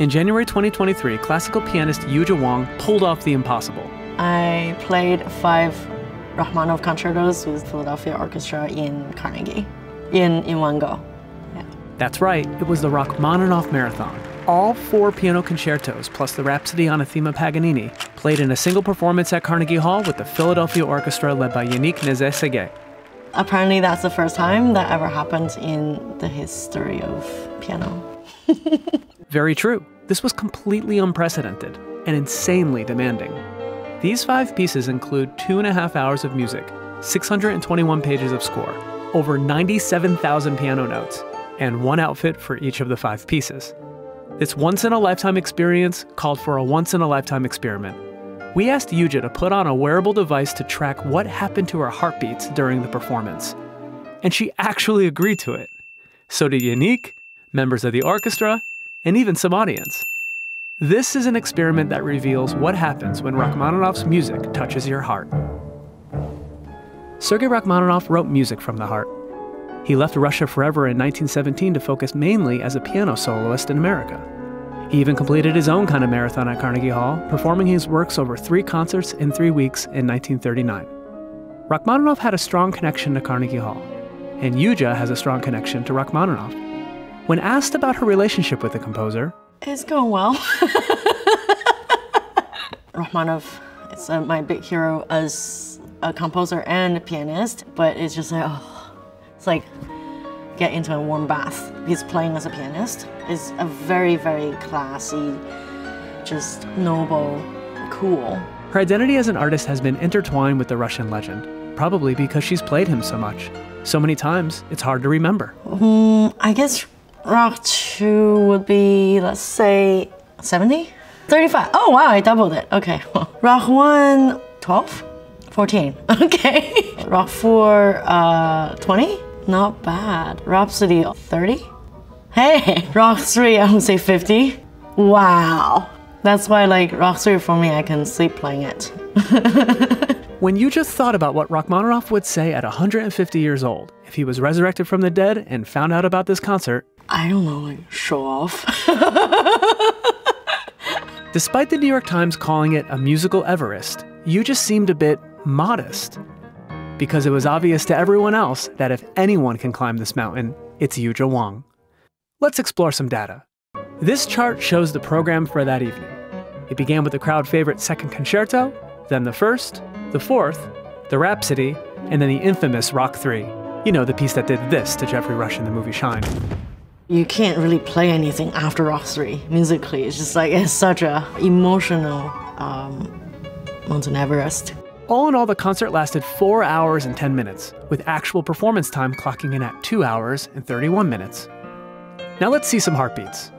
In January 2023, classical pianist Yuja Wang pulled off the impossible. I played 5 Rachmaninoff concertos with Philadelphia Orchestra in Carnegie, in one go. Yeah. That's right, it was the Rachmaninoff Marathon. All 4 piano concertos, plus the Rhapsody on a Theme of Paganini, played in a single performance at Carnegie Hall with the Philadelphia Orchestra led by Yannick Nézet-Séguin. Apparently that's the first time that ever happened in the history of piano. Very true. This was completely unprecedented and insanely demanding. These 5 pieces include 2.5 hours of music, 621 pages of score, over 97,000 piano notes, and 1 outfit for each of the 5 pieces. This once-in-a-lifetime experience called for a once-in-a-lifetime experiment. We asked Yuja to put on a wearable device to track what happened to her heartbeats during the performance. And she actually agreed to it. So did Yannick, members of the orchestra, and even some audience. This is an experiment that reveals what happens when Rachmaninoff's music touches your heart. Sergei Rachmaninoff wrote music from the heart. He left Russia forever in 1917 to focus mainly as a piano soloist in America. He even completed his own kind of marathon at Carnegie Hall, performing his works over 3 concerts in 3 weeks in 1939. Rachmaninoff had a strong connection to Carnegie Hall, and Yuja has a strong connection to Rachmaninoff. When asked about her relationship with the composer, it's going well. Rachmaninoff is my big hero as a composer and a pianist, but it's just like, oh, it's like get into a warm bath. He's playing as a pianist. It's a very, very classy, just noble, cool. Her identity as an artist has been intertwined with the Russian legend, probably because she's played him so much. So many times, it's hard to remember. I guess Rachmaninoff would be, let's say, 70? 35. Oh, wow, I doubled it. Okay. Rachmaninoff 12? 14. Okay. Rachmaninoff 4, 20? Not bad. Rhapsody 30? Hey! Rachmaninoff 3, I would say 50. Wow. That's why, like, Rachmaninoff 3 for me, I can sleep playing it. When you just thought about what Rachmaninoff would say at 150 years old, if he was resurrected from the dead and found out about this concert, I don't know, like, show off. Despite the New York Times calling it a musical Everest, you just seemed a bit modest. Because it was obvious to everyone else that if anyone can climb this mountain, it's Yuja Wang. Let's explore some data. This chart shows the program for that evening. It began with the crowd favorite second concerto, then the first, the fourth, the Rhapsody, and then the infamous Rock 3. You know, the piece that did this to Geoffrey Rush in the movie Shine. You can't really play anything after Rock 3 musically. It's just like, it's such an emotional mountain Everest. All in all, the concert lasted 4 hours and 10 minutes, with actual performance time clocking in at 2 hours and 31 minutes. Now let's see some heartbeats.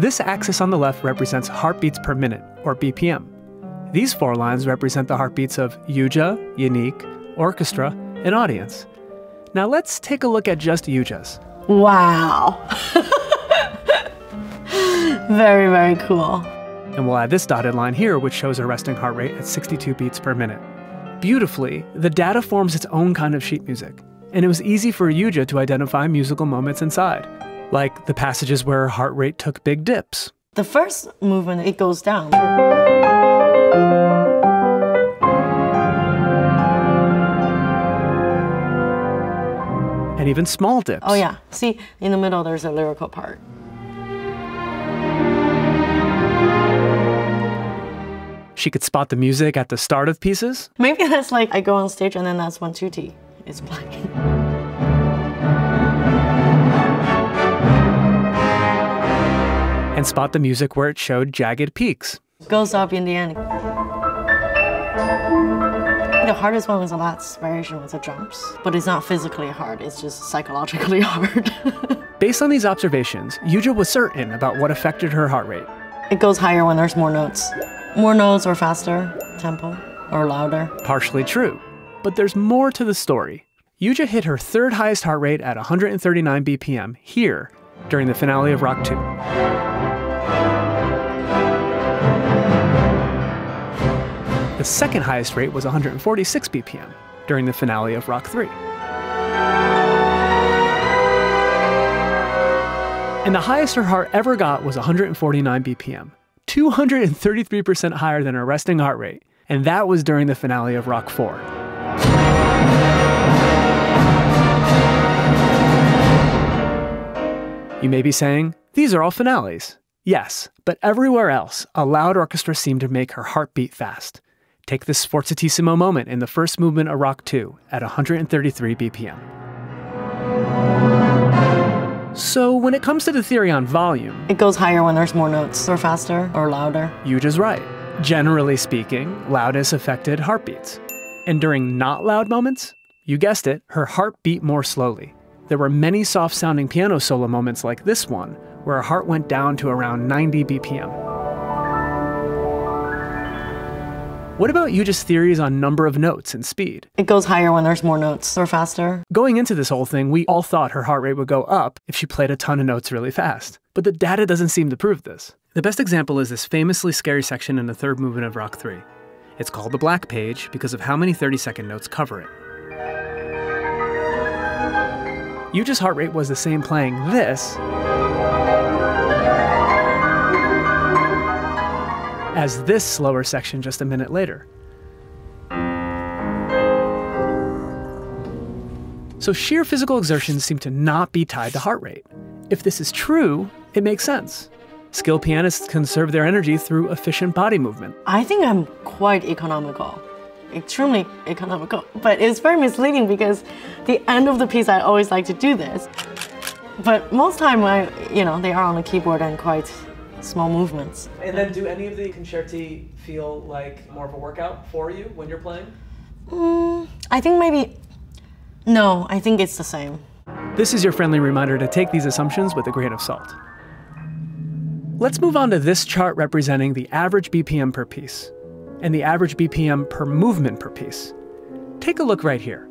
This axis on the left represents heartbeats per minute, or BPM. These 4 lines represent the heartbeats of Yuja, Yannick, orchestra, and audience. Now let's take a look at just Yuja's. Wow. Very, very cool. And we'll add this dotted line here, which shows her resting heart rate at 62 beats per minute. Beautifully, the data forms its own kind of sheet music, and it was easy for Yuja to identify musical moments inside, like the passages where her heart rate took big dips. The first movement, it goes down. And even small dips. Oh yeah, see, in the middle there's a lyrical part. She could spot the music at the start of pieces. Maybe that's like, I go on stage and then that's when tutti is playing. And spot the music where it showed jagged peaks. Goes up in the end. The hardest one was the last variation with the jumps, but it's not physically hard, it's just psychologically hard. Based on these observations, Yuja was certain about what affected her heart rate. It goes higher when there's more notes. More notes or faster tempo or louder. Partially true, but there's more to the story. Yuja hit her 3rd highest heart rate at 139 BPM here during the finale of Rock 2. The 2nd highest rate was 146 BPM during the finale of Rock 3. And the highest her heart ever got was 149 BPM, 233% higher than her resting heart rate. And that was during the finale of Rock 4. You may be saying, these are all finales. Yes, but everywhere else, a loud orchestra seemed to make her heart beat fast. Take this sforzatissimo moment in the first movement of Rock 2 at 133 BPM. So when it comes to the theory on volume, it goes higher when there's more notes, or faster, or louder. Yuja's right. Generally speaking, loudness affected heartbeats. And during not loud moments, you guessed it, her heart beat more slowly. There were many soft-sounding piano solo moments like this one, where her heart went down to around 90 BPM. What about Yuja's theories on number of notes and speed? It goes higher when there's more notes, or faster. Going into this whole thing, we all thought her heart rate would go up if she played a ton of notes really fast. But the data doesn't seem to prove this. The best example is this famously scary section in the third movement of Rock 3. It's called the Black Page because of how many 30-second notes cover it. Yuja's heart rate was the same playing this as this slower section just a minute later. So sheer physical exertions seem to not be tied to heart rate. If this is true, it makes sense. Skilled pianists conserve their energy through efficient body movement. I think I'm quite economical. Extremely economical, but it's very misleading because the end of the piece I always like to do this, but most time they are on the keyboard and quite small movements. And then do any of the concerti feel like more of a workout for you when you're playing? I think maybe, no, I think it's the same. This is your friendly reminder to take these assumptions with a grain of salt. Let's move on to this chart representing the average BPM per piece and the average BPM per movement per piece. Take a look right here.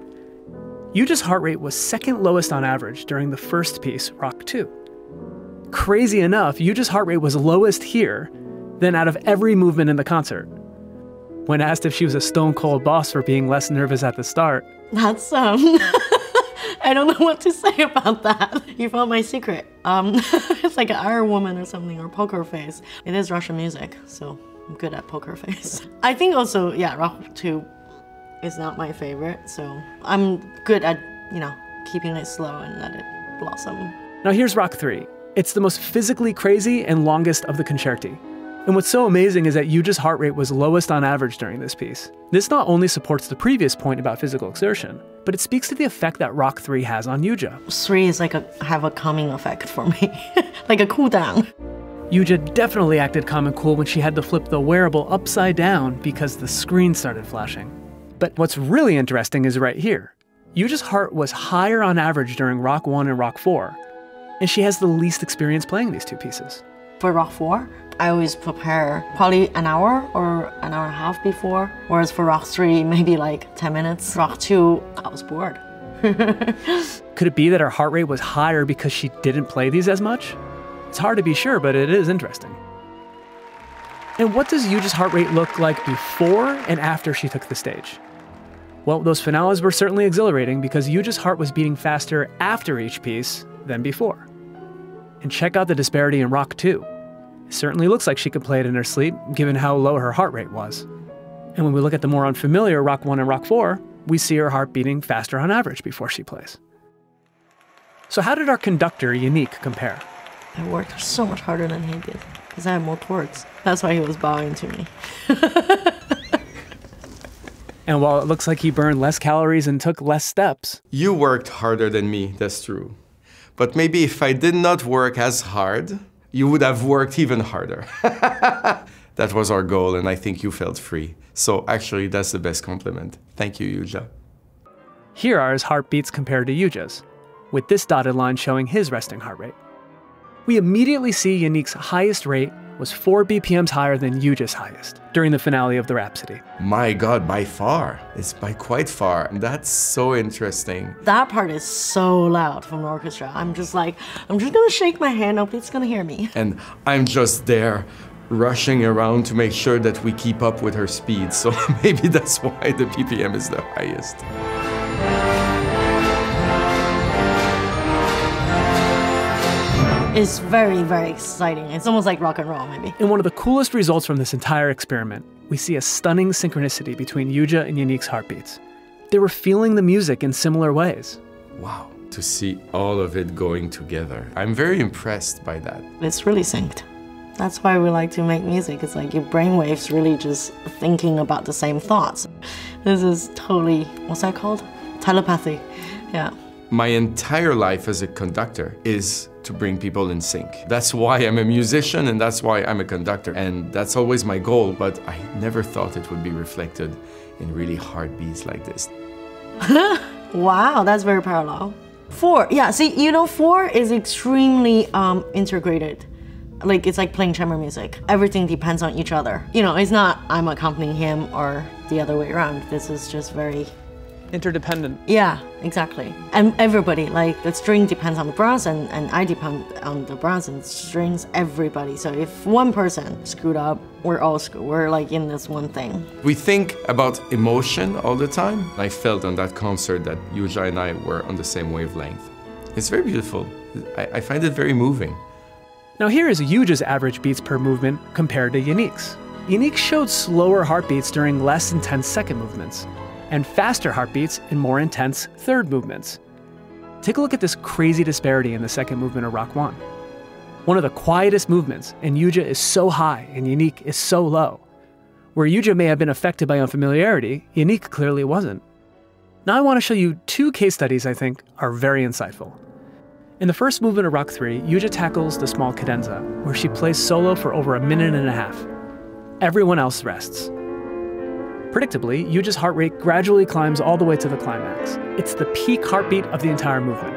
Yuja's heart rate was second lowest on average during the first piece, Rock 2. Crazy enough, Yuja's heart rate was lowest here than out of every movement in the concert. When asked if she was a stone-cold boss for being less nervous at the start, that's, I don't know what to say about that. You found my secret. It's like an Iron Woman or something, or Poker Face. It is Russian music, so I'm good at Poker Face. I think also, yeah, Rock 2 is not my favorite, so I'm good at, keeping it slow and let it blossom. Now here's Rock 3. It's the most physically crazy and longest of the concerti. And what's so amazing is that Yuja's heart rate was lowest on average during this piece. This not only supports the previous point about physical exertion, but it speaks to the effect that Rock 3 has on Yuja. 3 is like have a calming effect for me, like a cool down. Yuja definitely acted calm and cool when she had to flip the wearable upside down because the screen started flashing. But what's really interesting is right here. Yuja's heart was higher on average during Rock 1 and Rock 4, and she has the least experience playing these two pieces. For Rock 4, I always prepare probably an hour or an hour and a half before, whereas for Rock 3, maybe like 10 minutes. Rock 2, I was bored. Could it be that her heart rate was higher because she didn't play these as much? It's hard to be sure, but it is interesting. And what does Yuja's heart rate look like before and after she took the stage? Well, those finales were certainly exhilarating because Yuja's heart was beating faster after each piece than before. And check out the disparity in Rock 2. It certainly looks like she could play it in her sleep, given how low her heart rate was. And when we look at the more unfamiliar Rock 1 and Rock 4, we see her heart beating faster on average before she plays. So how did our conductor, Yannick, compare? I worked so much harder than he did, because I had more chords. That's why he was bowing to me. And while it looks like he burned less calories and took less steps... You worked harder than me, that's true. But maybe if I did not work as hard, you would have worked even harder. That was our goal, and I think you felt free. So actually, that's the best compliment. Thank you, Yuja. Here are his heartbeats compared to Yuja's, with this dotted line showing his resting heart rate. We immediately see Yannick's highest rate was 4 BPMs higher than Yuja's highest during the finale of the Rhapsody. My God, by far. It's by quite far. That's so interesting. That part is so loud from the orchestra. I'm just gonna shake my hand, nobody's gonna hear me. And I'm just there rushing around to make sure that we keep up with her speed. So maybe that's why the BPM is the highest. It's very, very exciting. It's almost like rock and roll, maybe. And one of the coolest results from this entire experiment, we see a stunning synchronicity between Yuja and Yannick's heartbeats. They were feeling the music in similar ways. Wow, to see all of it going together. I'm very impressed by that. It's really synced. That's why we like to make music. It's like your brainwaves really just thinking about the same thoughts. This is totally, what's that called? Telepathy, yeah. My entire life as a conductor is to bring people in sync. That's why I'm a musician and that's why I'm a conductor. And that's always my goal, but I never thought it would be reflected in really heartbeats like this. Wow, that's very parallel. Four, yeah, see, you know, four is extremely integrated. Like, it's like playing chamber music. Everything depends on each other. You know, it's not I'm accompanying him or the other way around. This is just very interdependent. Yeah, exactly. And everybody, like the string depends on the brass and I depend on the brass and strings, everybody. So if one person screwed up, we're all screwed. We're like in this one thing. We think about emotion all the time. I felt on that concert that Yuja and I were on the same wavelength. It's very beautiful. I find it very moving. Now here is Yuja's average beats per movement compared to Yannick's. Yannick showed slower heartbeats during less intense second movements, and faster heartbeats in more intense third movements. Take a look at this crazy disparity in the second movement of Rachmaninoff. One of the quietest movements, and Yuja is so high and Yannick is so low. Where Yuja may have been affected by unfamiliarity, Yannick clearly wasn't. Now I want to show you two case studies I think are very insightful. In the first movement of Rach 3, Yuja tackles the small cadenza, where she plays solo for over a minute and a half. Everyone else rests. Predictably, Yuja's heart rate gradually climbs all the way to the climax. It's the peak heartbeat of the entire movement.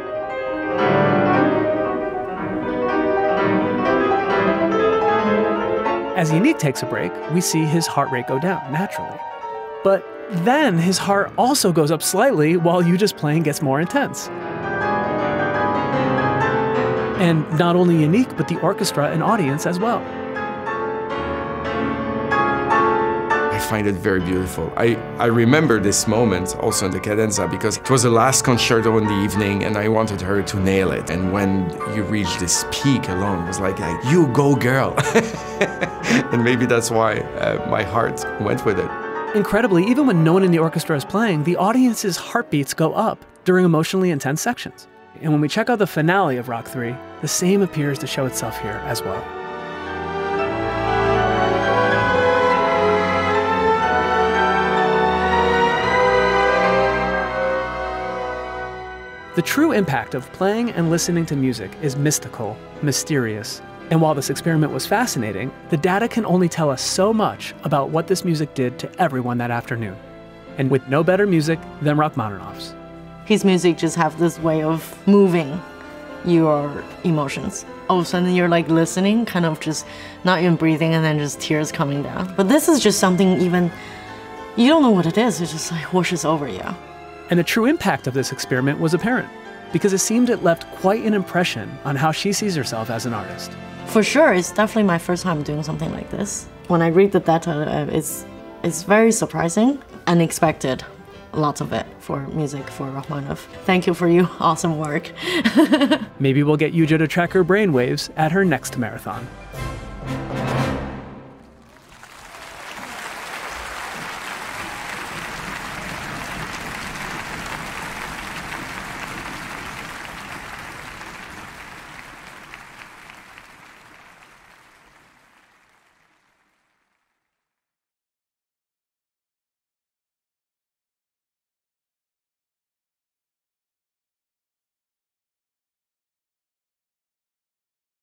As Yannick takes a break, we see his heart rate go down, naturally. But then his heart also goes up slightly while Yuja's playing gets more intense. And not only Yannick, but the orchestra and audience as well. I find it very beautiful. I remember this moment also in the cadenza because it was the last concerto in the evening and I wanted her to nail it. And when you reach this peak alone, it was like you go girl. And maybe that's why my heart went with it. Incredibly, even when no one in the orchestra is playing, the audience's heartbeats go up during emotionally intense sections. And when we check out the finale of Rach 3, the same appears to show itself here as well. The true impact of playing and listening to music is mystical, mysterious, and while this experiment was fascinating, the data can only tell us so much about what this music did to everyone that afternoon, and with no better music than Rachmaninoff's. His music just have this way of moving your emotions. All of a sudden you're like listening, kind of just not even breathing and then just tears coming down. But this is just something even, you don't know what it is, it just like washes over you. And the true impact of this experiment was apparent, because it seemed it left quite an impression on how she sees herself as an artist. For sure, it's definitely my first time doing something like this. When I read the data, it's very surprising, unexpected, lots of it for music for Rachmaninoff. Thank you for your awesome work. Maybe we'll get Yuja to track her brainwaves at her next marathon.